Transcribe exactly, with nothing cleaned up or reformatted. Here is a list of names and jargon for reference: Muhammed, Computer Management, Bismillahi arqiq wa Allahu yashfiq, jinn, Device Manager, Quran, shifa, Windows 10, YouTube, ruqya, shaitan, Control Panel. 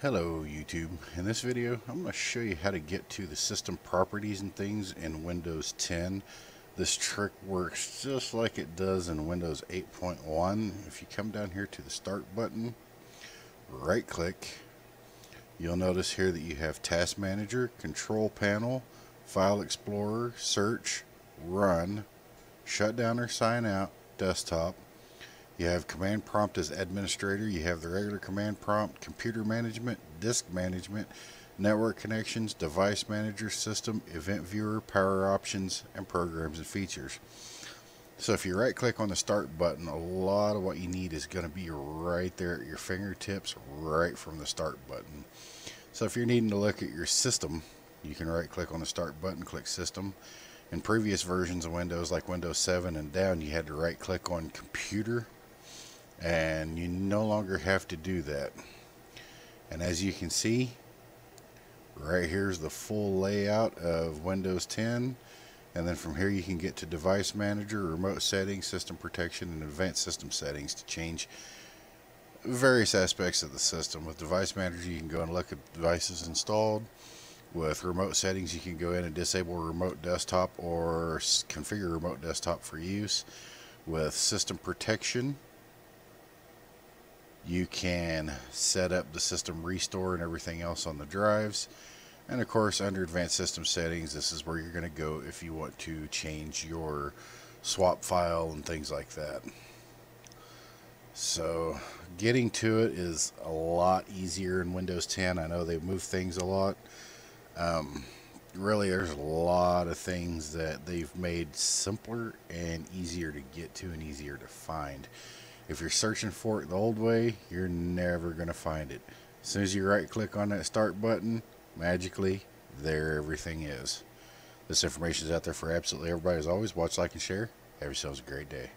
Hello YouTube. In this video I'm going to show you how to get to the system properties and things in Windows ten. This trick works just like it does in Windows eight point one. If you come down here to the start button, right click, you'll notice here that you have Task Manager, Control Panel, File Explorer, Search, Run, Shut Down or Sign Out, Desktop. You have command prompt as administrator, you have the regular command prompt, computer management, disk management, network connections, device manager, system, event viewer, power options, and programs and features. So if you right click on the start button, a lot of what you need is going to be right there at your fingertips, right from the start button. So if you're needing to look at your system, you can right click on the start button, click system. In previous versions of Windows, like Windows seven and down, you had to right click on computer. And you no longer have to do that. And as you can see, right here's the full layout of Windows ten. And then from here you can get to Device Manager, Remote Settings, System Protection, and Advanced System Settings to change various aspects of the system. With Device Manager you can go and look at devices installed. With Remote Settings you can go in and disable Remote Desktop or configure Remote Desktop for use. With System Protection, you can set up the system restore and everything else on the drives. And of course, under advanced system settings, this is where you're going to go if you want to change your swap file and things like that. So getting to it is a lot easier in Windows ten. I know they've moved things a lot. Um, really, there's a lot of things that they've made simpler and easier to get to and easier to find. If you're searching for it the old way, you're never going to find it. As soon as you right click on that start button, magically, there everything is. This information is out there for absolutely everybody. As always, watch, like, and share. Have yourselves a great day.